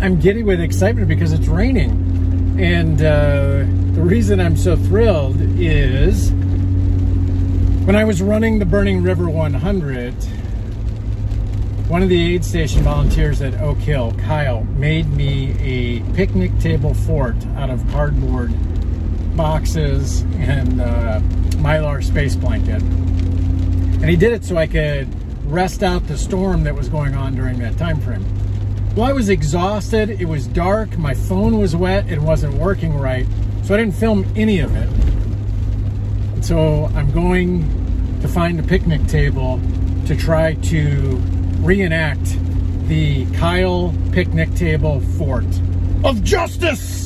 I'm giddy with excitement because it's raining. And the reason I'm so thrilled is when I was running the Burning River 100, one of the aid station volunteers at Oak Hill, Kyle, made me a picnic table fort out of cardboard boxes and Mylar space blanket. And he did it so I could rest out the storm that was going on during that time frame. Well, I was exhausted, it was dark, my phone was wet, it wasn't working right, so I didn't film any of it. And so I'm going to find a picnic table to try to reenact the Kyle Picnic Table Fort of Justice!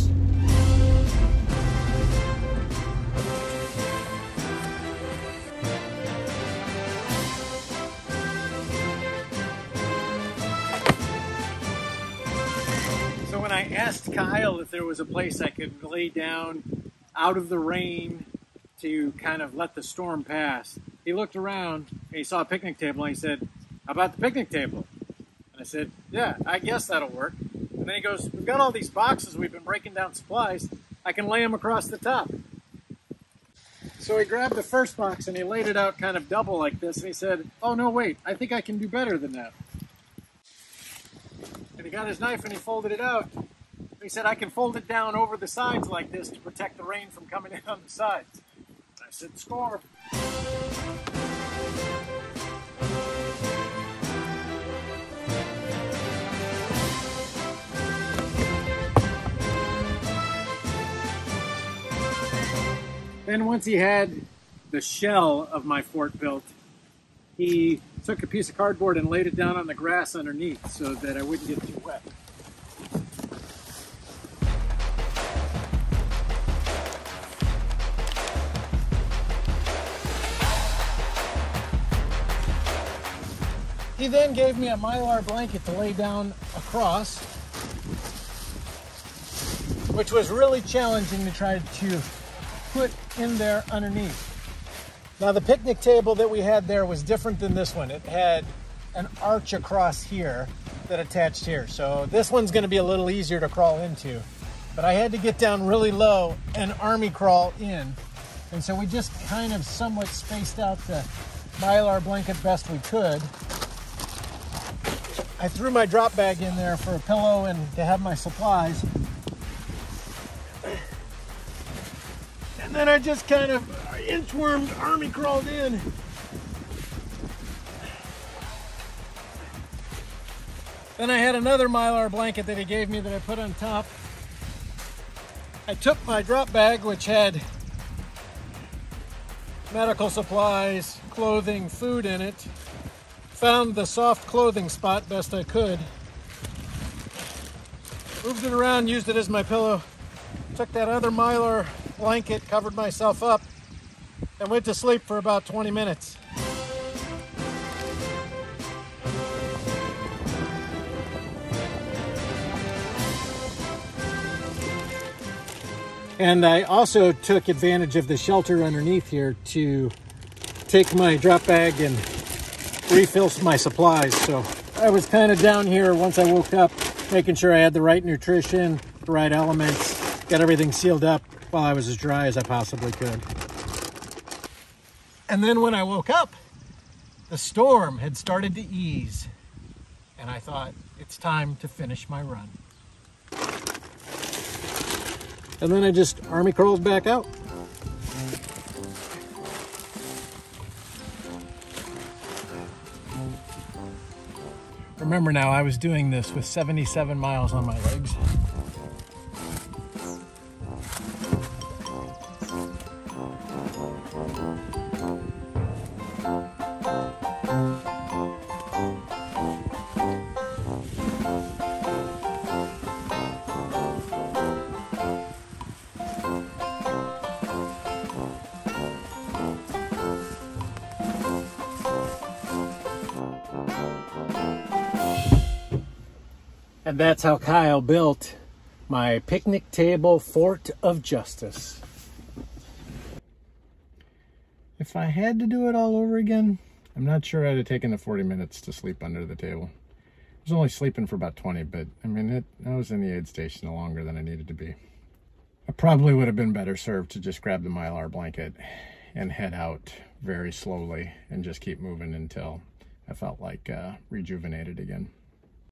So when I asked Kyle if there was a place I could lay down out of the rain to kind of let the storm pass, he looked around and he saw a picnic table and he said, "How about the picnic table?" And I said, "Yeah, I guess that'll work." And then he goes, "We've got all these boxes, we've been breaking down supplies. I can lay them across the top." So he grabbed the first box and he laid it out kind of double like this. And he said, "Oh no, wait, I think I can do better than that." And he got his knife and he folded it out. He said, "I can fold it down over the sides like this to protect the rain from coming in on the sides." And I said, "Score." Then once he had the shell of my fort built, he took a piece of cardboard and laid it down on the grass underneath so that I wouldn't get too wet. He then gave me a Mylar blanket to lay down across, which was really challenging to try to put in there underneath. Now the picnic table that we had there was different than this one. It had an arch across here that attached here. So this one's gonna be a little easier to crawl into, but I had to get down really low and army crawl in. And so we just kind of somewhat spaced out the Mylar blanket best we could. I threw my drop bag in there for a pillow and to have my supplies. And then I just kind of inchwormed, army crawled in. Then I had another Mylar blanket that he gave me that I put on top. I took my drop bag, which had medical supplies, clothing, food in it. Found the soft clothing spot best I could. Moved it around, used it as my pillow. Took that other Mylar blanket, covered myself up, and went to sleep for about 20 minutes. And I also took advantage of the shelter underneath here to take my drop bag and refill my supplies. So I was kind of down here once I woke up, making sure I had the right nutrition, the right elements, got everything sealed up while I was as dry as I possibly could. And then when I woke up, the storm had started to ease, and I thought, it's time to finish my run. And then I just army crawled back out. Remember now, I was doing this with 77 miles on my legs. And that's how Kyle built my picnic table fort of justice. If I had to do it all over again, I'm not sure I'd have taken the 40 minutes to sleep under the table. There's was only sleeping for about 20, but I mean, I was in the aid station longer than I needed to be. I probably would have been better served to just grab the Mylar blanket and head out very slowly and just keep moving until I felt like rejuvenated again.